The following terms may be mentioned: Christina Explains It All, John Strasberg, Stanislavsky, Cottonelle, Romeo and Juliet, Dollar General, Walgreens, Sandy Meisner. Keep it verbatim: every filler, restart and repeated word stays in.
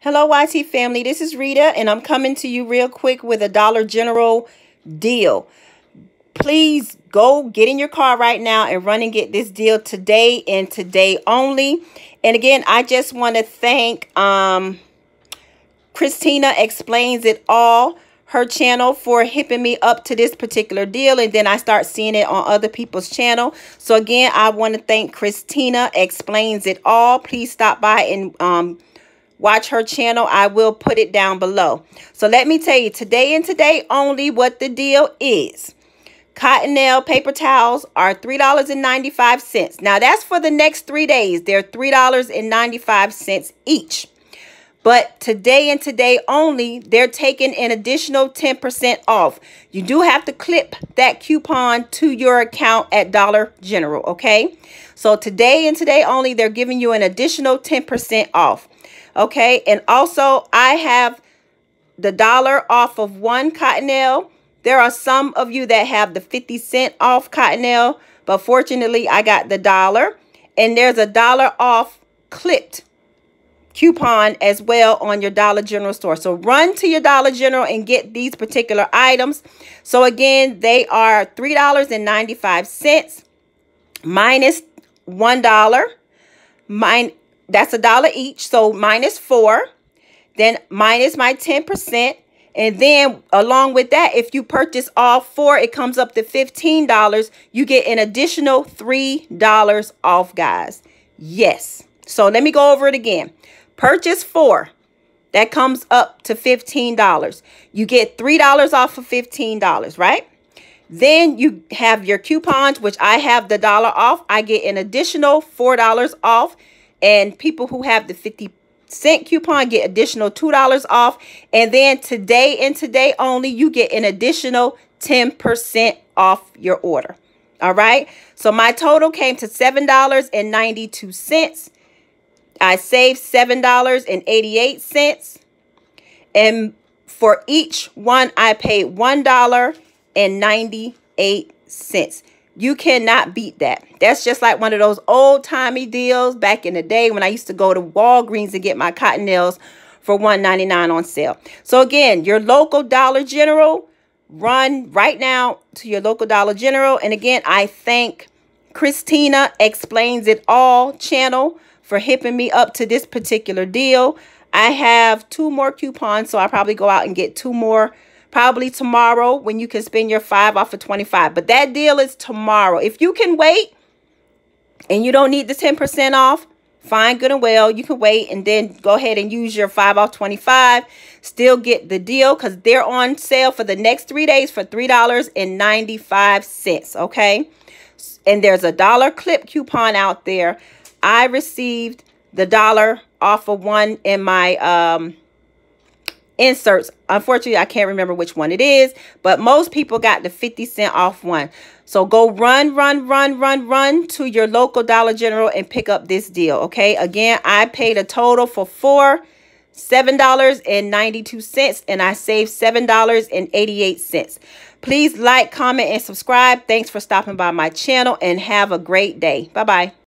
Hello, Y T family. This is Rita, and I'm coming to you real quick with a Dollar General deal. Please go get in your car right now and run and get this deal today and today only. And again, I just want to thank um, Christina Explains It All, her channel, for hipping me up to this particular deal. And then I start seeing it on other people's channel. So again, I want to thank Christina Explains It All. Please stop by and um, watch her channel. I will put it down below. So let me tell you today and today only what the deal is. Cottonelle paper towels are three dollars and ninety-five cents. Now that's for the next three days. They're three dollars and ninety-five cents each. But today and today only, they're taking an additional ten percent off. You do have to clip that coupon to your account at Dollar General, okay? So today and today only, they're giving you an additional ten percent off, okay? And also, I have the dollar off of one Cottonelle. There are some of you that have the fifty cent off Cottonelle, but fortunately, I got the dollar. And there's a dollar off clipped coupon as well on your Dollar General store. So run to your Dollar General and get these particular items. So again, they are three dollars and ninety-five cents minus one dollar. Mine, that's a dollar each, so minus four. Then minus my ten percent. And then along with that, if you purchase all four, it comes up to fifteen dollars. You get an additional three dollars off, guys. Yes. So let me go over it again. Purchase four, that comes up to fifteen dollars. You get three dollars off of fifteen dollars, right? Then you have your coupons, which I have the dollar off. I get an additional four dollars off. And people who have the fifty cent coupon get additional two dollars off. And then today and today only, you get an additional ten percent off your order. All right. So my total came to seven dollars and ninety-two cents. I saved seven dollars and eighty-eight cents, and for each one, I paid one dollar and ninety-eight cents. You cannot beat that. That's just like one of those old-timey deals back in the day when I used to go to Walgreens and get my Cottonelles for one ninety-nine on sale. So again, your local Dollar General, run right now to your local Dollar General. And again, I thank Christina Explains It All channel for hipping me up to this particular deal. I have two more coupons, so I'll probably go out and get two more probably tomorrow when you can spend your five off of twenty-five. But that deal is tomorrow. If you can wait and you don't need the ten percent off, fine, good and well. You can wait and then go ahead and use your five off twenty-five. Still get the deal because they're on sale for the next three days for three dollars and ninety-five cents, okay? And there's a dollar clip coupon out there. I received the dollar off of one in my um, inserts. Unfortunately, I can't remember which one it is, but most people got the fifty cent off one. So go run, run, run, run, run to your local Dollar General and pick up this deal, okay? Again, I paid a total for four, seven dollars and ninety-two cents, and I saved seven dollars and eighty-eight cents. Please like, comment, and subscribe. Thanks for stopping by my channel, and have a great day. Bye-bye.